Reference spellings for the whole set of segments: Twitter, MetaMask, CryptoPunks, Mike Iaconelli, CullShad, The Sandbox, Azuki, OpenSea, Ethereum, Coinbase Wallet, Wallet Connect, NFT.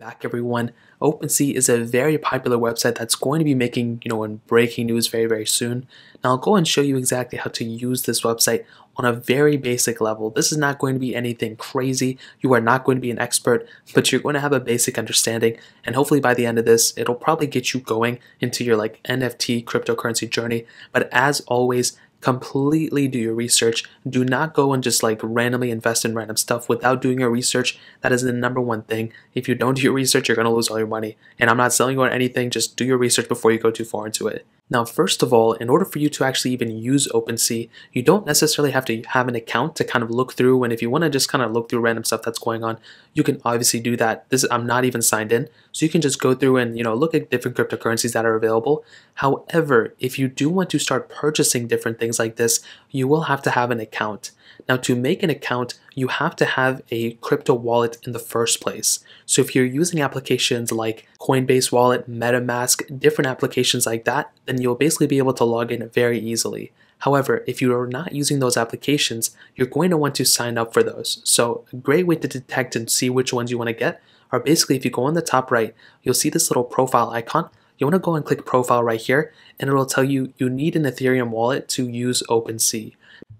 Welcome back, everyone. OpenSea is a very popular website that's going to be making, breaking news very soon. Now I'll go and show you exactly how to use this website on a very basic level. This is not going to be anything crazy. You are not going to be an expert, but you're going to have a basic understanding. And hopefully by the end of this, it'll probably get you going into your NFT cryptocurrency journey. But as always, completely do your research. Do not go and just randomly invest in random stuff without doing your research. That is the #1 thing. If you don't do your research, you're going to lose all your money. And I'm not selling you on anything. Just do your research before you go too far into it. Now, first of all, in order for you to actually even use OpenSea, you don't necessarily have to have an account to kind of look through. And if you want to just kind of look through random stuff that's going on, you can obviously do that. I'm not even signed in. So you can just go through and, look at different cryptocurrencies that are available. However, if you do want to start purchasing different things like this, you will have to have an account. Now, to make an account, you have to have a crypto wallet in the first place. So if you're using applications like Coinbase Wallet, MetaMask, different applications like that, then you'll basically be able to log in very easily. However, if you are not using those applications, you're going to want to sign up for those. So a great way to detect and see which ones you want to get are basically, if you go on the top right, you'll see this little profile icon. You want to go and click profile right here, and it'll tell you you need an Ethereum wallet to use OpenSea.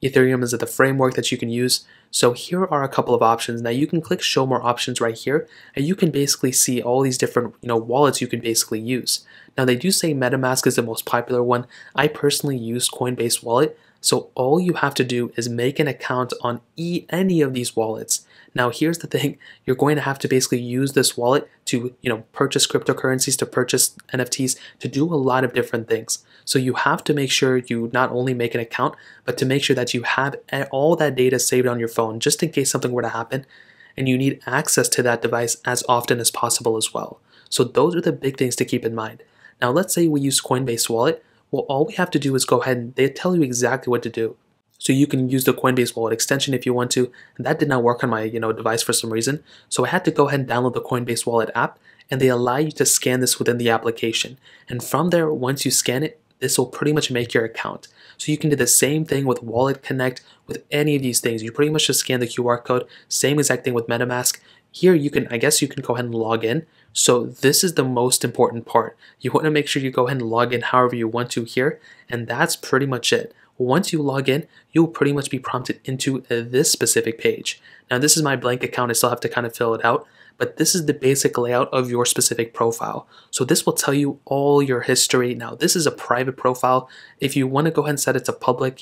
Ethereum is the framework that you can use. So here are a couple of options. Now you can click show more options right here, and you can basically see all these different wallets you can basically use. Now they do say MetaMask is the most popular one. I personally use Coinbase Wallet. So all you have to do is make an account on any of these wallets. Now here's the thing, you're going to have to basically use this wallet to purchase cryptocurrencies, to purchase NFTs, to do a lot of different things. So you have to make sure you not only make an account, but to make sure that you have all that data saved on your phone just in case something were to happen, and you need access to that device as often as possible as well. So those are the big things to keep in mind. Now let's say we use Coinbase Wallet. Well, all we have to do is go ahead and they tell you exactly what to do. So you can use the Coinbase Wallet extension if you want to. And that did not work on my device for some reason. So I had to go ahead and download the Coinbase Wallet app, and they allow you to scan this within the application. And from there, once you scan it, this will pretty much make your account. So you can do the same thing with Wallet Connect, with any of these things. You pretty much just scan the QR code, same exact thing with MetaMask. Here you can, you can go ahead and log in. So this is the most important part. You want to make sure you go ahead and log in however you want to here, and that's pretty much it. Once you log in, you'll pretty much be prompted into this specific page. Now this is my blank account, I still have to kind of fill it out, but this is the basic layout of your specific profile. So this will tell you all your history. Now this is a private profile. If you want to go ahead and set it to public,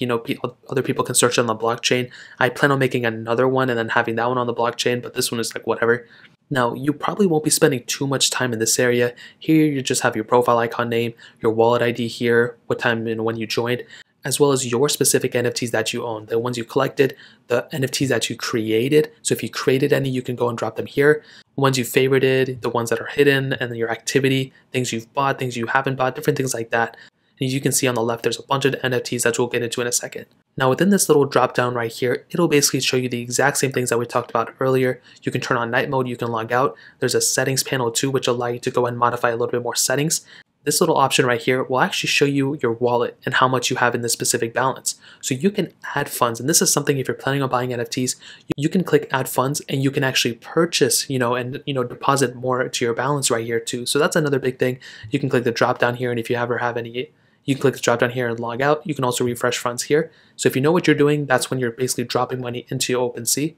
other people can search on the blockchain. I plan on making another one and then having that one on the blockchain, but this one is whatever. Now, you probably won't be spending too much time in this area. Here, you just have your profile icon name, your wallet ID here, what time and when you joined, as well as your specific NFTs that you own, the ones you collected, the NFTs that you created. So if you created any, you can go and drop them here. The ones you favorited, the ones that are hidden, and then your activity, things you've bought, things you haven't bought, different things like that. And as you can see on the left, there's a bunch of NFTs that we'll get into in a second. Now within this little drop down right here, it'll basically show you the exact same things that we talked about earlier. You can turn on night mode, you can log out. There's a settings panel too, which allow you to go and modify a little bit more settings. This little option right here will actually show you your wallet and how much you have in this specific balance. So you can add funds, and this is something if you're planning on buying NFTs, you can click add funds and you can actually purchase, deposit more to your balance right here too. So that's another big thing. You can click the drop down here, and if you ever have any, you can click the drop down here and log out. You can also refresh funds here. So if you know what you're doing, that's when you're basically dropping money into OpenSea.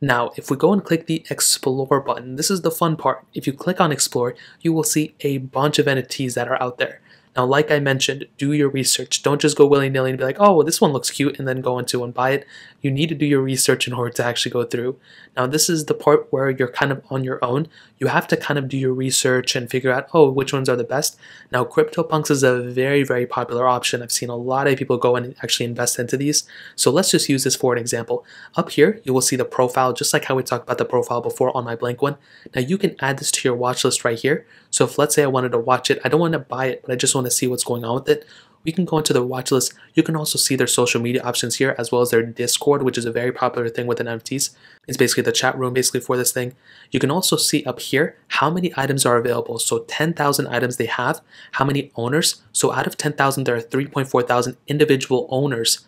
Now, if we go and click the explore button, this is the fun part. If you click on explore, you will see a bunch of NFTs that are out there. Now, like I mentioned, do your research. Don't just go willy-nilly and be like, oh, well, this one looks cute, and then go into and buy it. You need to do your research in order to actually go through. Now, this is the part where you're kind of on your own. You have to kind of do your research and figure out, oh, which ones are the best. Now, CryptoPunks is a very popular option. I've seen a lot of people go and actually invest into these. So let's just use this for an example. Up here, you will see the profile, just like how we talked about the profile before on my blank one. Now, you can add this to your watch list right here. So if let's say I wanted to watch it, I don't want to buy it, but I just want to see what's going on with it. We can go into the watch list. You can also see their social media options here, as well as their Discord, which is a very popular thing within NFTs. It's basically the chat room for this thing. You can also see up here how many items are available. So 10,000 items they have, how many owners. So out of 10,000, there are 3,400 individual owners.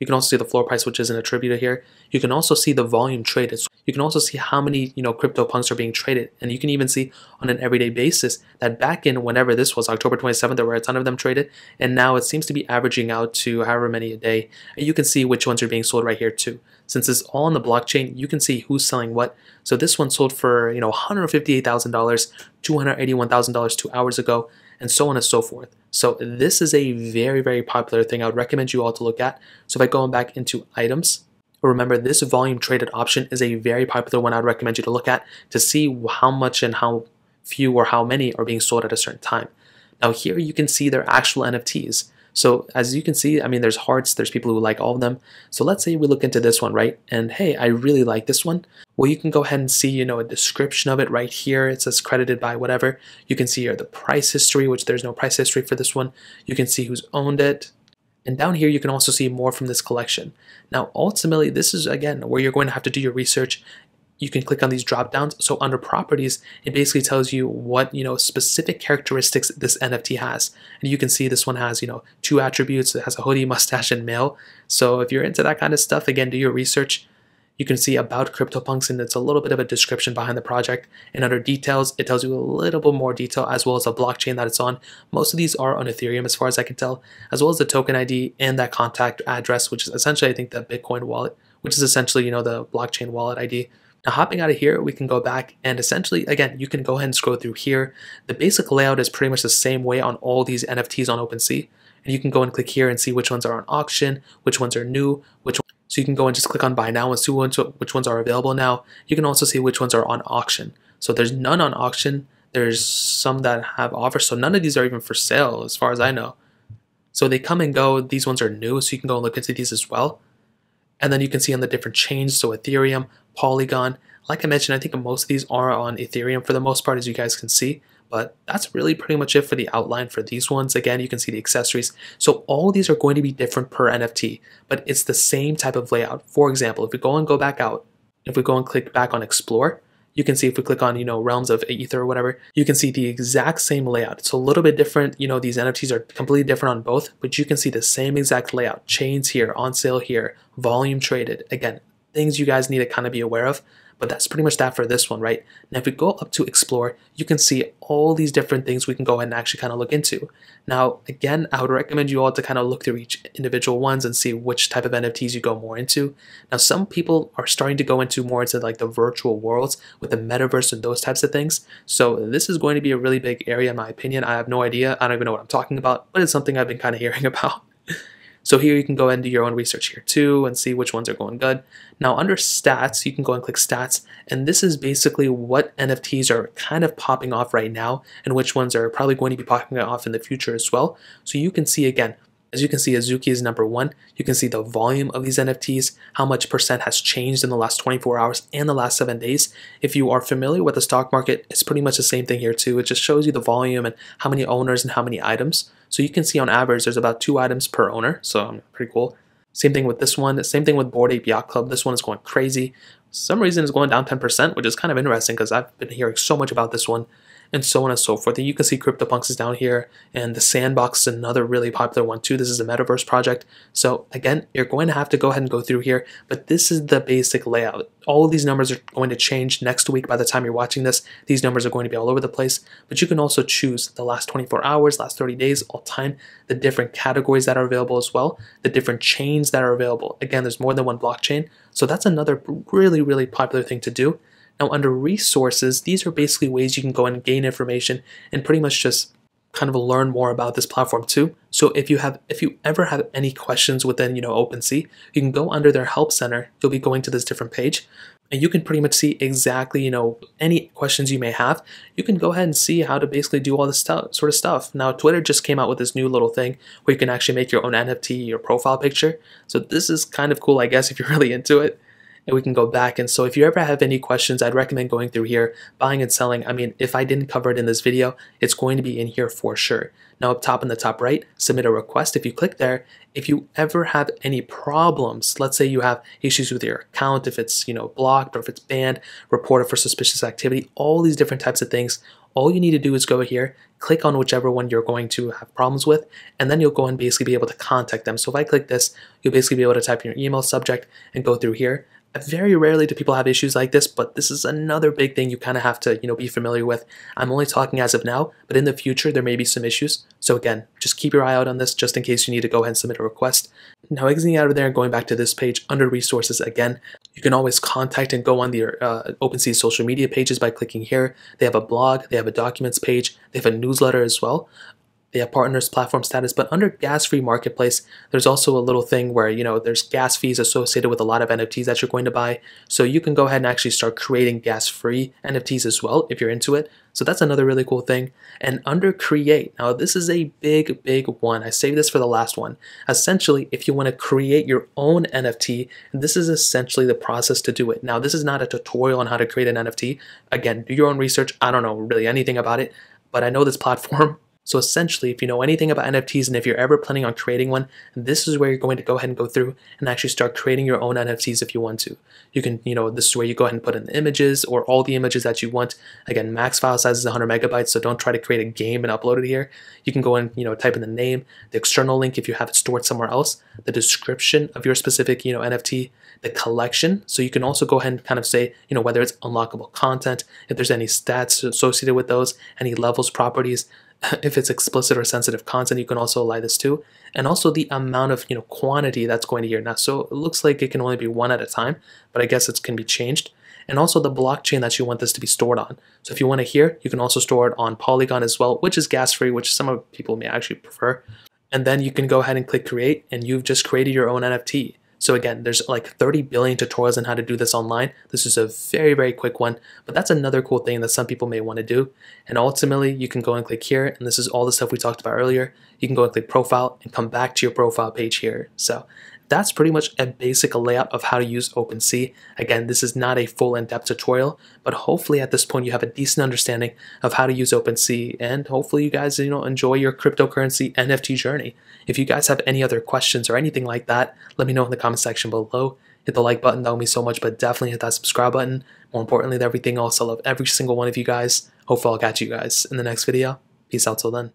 You can also see the floor price, which is an attributor here. You can also see the volume traded. So you can also see how many CryptoPunks are being traded. And you can even see on an everyday basis that back in whenever this was, October 27th, there were a ton of them traded. And now it seems to be averaging out to however many a day. And you can see which ones are being sold right here too. Since it's all on the blockchain, you can see who's selling what. So this one sold for $158,000, $281,000 2 hours ago, and so on and so forth. So this is a very, very popular thing. I would recommend you all to look at. So if I go back into items, remember this volume traded option is a very popular one. I would recommend you to look at to see how much and how few or how many are being sold at a certain time. Now here you can see their actual NFTs. So as you can see, I mean, there's hearts, there's people who like all of them. So let's say we look into this one, right? And hey, I really like this one. Well, you can go ahead and see, a description of it right here. It says credited by whatever. You can see here the price history, which there's no price history for this one. You can see who's owned it. And down here, you can also see more from this collection. Now, ultimately, this is, again, where you're going to have to do your research. You can click on these drop downs. So under properties, it basically tells you what specific characteristics this NFT has. And you can see this one has 2 attributes. It has a hoodie, mustache, and male. So if you're into that kind of stuff, again, do your research. You can see about CryptoPunks, and it's a little bit of a description behind the project. And under details, it tells you a little bit more detail, as well as the blockchain that it's on. Most of these are on Ethereum, as far as I can tell, as well as the token ID and that contact address, which is essentially, I think, the Bitcoin wallet, which is essentially, the blockchain wallet ID. Now, hopping out of here, we can go back and essentially, again, you can go ahead and scroll through here. The basic layout is pretty much the same way on all these NFTs on OpenSea. And you can go and click here and see which ones are on auction, which ones are new, which ones. So you can go and just click on buy now and see which ones are available now. You can also see which ones are on auction. So there's none on auction. There's some that have offers. So none of these are even for sale as far as I know. So they come and go. These ones are new. So you can go and look into these as well. And then you can see on the different chains. So Ethereum, Polygon. Like I mentioned, I think most of these are on Ethereum for the most part, as you guys can see. But that's really pretty much it for the outline for these ones. Again, you can see the accessories. So all these are going to be different per NFT, but it's the same type of layout. For example, if we go back out, if we go and click back on Explore, you can see if we click on, Realms of Ether or whatever, you can see the exact same layout. It's a little bit different. These NFTs are completely different on both, but you can see the same exact layout. Chains here, on sale here, volume traded. Again, things you guys need to kind of be aware of. But that's pretty much that for this one, right? Now, if we go up to explore, you can see all these different things we can go ahead and actually kind of look into. Now, again, I would recommend you all to kind of look through each individual ones and see which type of NFTs you go more into. Now, some people are starting to go into more into like the virtual worlds with the metaverse and those types of things. So this is going to be a really big area, in my opinion. I have no idea. I don't even know what I'm talking about, but it's something I've been kind of hearing about. So here you can go and do your own research here too and see which ones are going good. Now under stats, you can go and click stats, and this is basically what NFTs are kind of popping off right now and which ones are probably going to be popping off in the future as well. So you can see again, as you can see, Azuki is #1. You can see the volume of these NFTs, how much % has changed in the last 24 hours and the last 7 days. If you are familiar with the stock market, it's pretty much the same thing here too. It just shows you the volume and how many owners and how many items. So you can see on average, there's about 2 items per owner. So pretty cool. Same thing with this one. Same thing with Bored Ape Yacht Club. This one is going crazy. For some reason, it's going down 10%, which is kind of interesting because I've been hearing so much about this one. And so on and so forth. And you can see CryptoPunks is down here, and The Sandbox is another really popular one too. This is a metaverse project. So again, you're going to have to go ahead and go through here, but this is the basic layout. All of these numbers are going to change next week. By the time you're watching this, these numbers are going to be all over the place, but you can also choose the last 24 hours, last 30 days, all time, the different categories that are available as well, the different chains that are available. Again, there's more than one blockchain. So that's another really, really popular thing to do. Now under resources, these are basically ways you can go and gain information and pretty much just kind of learn more about this platform too. So if you ever have any questions within OpenSea, you can go under their help center. You'll be going to this different page, and you can pretty much see exactly any questions you may have. You can go ahead and see how to basically do all this sort of stuff. Now Twitter just came out with this new little thing where you can actually make your own NFT, your profile picture. So this is kind of cool, I guess, if you're really into it. and we can go back. And so if you ever have any questions, I'd recommend going through here, buying and selling. I mean, if I didn't cover it in this video, it's going to be in here for sure. Now up top in the top right, submit a request. If you click there, if you ever have any problems, let's say you have issues with your account, if it's, you know, blocked or if it's banned, reported for suspicious activity, all these different types of things, all you need to do is go here, click on whichever one you're going to have problems with, and then you'll go and basically be able to contact them. So if I click this, you'll basically be able to type in your email subject and go through here. Very rarely do people have issues like this, but this is another big thing you kind of have to, you know, be familiar with. I'm only talking as of now, but in the future, there may be some issues. So again, just keep your eye out on this just in case you need to go ahead and submit a request. Now exiting out of there and going back to this page under resources again, you can always contact and go on the OpenSea social media pages by clicking here. They have a blog, they have a documents page, they have a newsletter as well. They have partners, platform status, but under gas-free marketplace, there's also a little thing where, you know, there's gas fees associated with a lot of NFTs that you're going to buy. So you can go ahead and actually start creating gas-free NFTs as well if you're into it. So that's another really cool thing. And under create, now this is a big, big one. I saved this for the last one. Essentially, if you want to create your own NFT, this is essentially the process to do it. Now, this is not a tutorial on how to create an NFT. Again, do your own research. I don't know really anything about it, but I know this platform. So essentially, if you know anything about NFTs and if you're ever planning on creating one, this is where you're going to go ahead and go through and actually start creating your own NFTs if you want to. You can, you know, this is where you go ahead and put in the images or all the images that you want. Again, max file size is 100 megabytes, so don't try to create a game and upload it here. You can go and, you know, type in the name, the external link if you have it stored somewhere else, the description of your specific, you know, NFT, the collection. So you can also go ahead and kind of say, you know, whether it's unlockable content, if there's any stats associated with those, any levels, properties. If it's explicit or sensitive content, you can also align this too. And also the amount of, you know, quantity that's going to here. Now, so it looks like it can only be one at a time, but I guess it can be changed. And also the blockchain that you want this to be stored on. So if you want it here, you can also store it on Polygon as well, which is gas-free, which some people may actually prefer. And then you can go ahead and click create, and you've just created your own NFT. So again, there's like 30 billion tutorials on how to do this online. This is a very, very quick one, but that's another cool thing that some people may want to do. And ultimately, you can go and click here, and this is all the stuff we talked about earlier. You can go and click profile and come back to your profile page here. So that's pretty much a basic layout of how to use OpenSea. Again, this is not a full in-depth tutorial, but hopefully at this point you have a decent understanding of how to use OpenSea, and hopefully you guys, you know, enjoy your cryptocurrency NFT journey. If you guys have any other questions or anything like that, let me know in the comment section below. Hit the like button, that would mean so much, but definitely hit that subscribe button. More importantly than everything else, I love every single one of you guys. Hopefully I'll catch you guys in the next video. Peace out till then.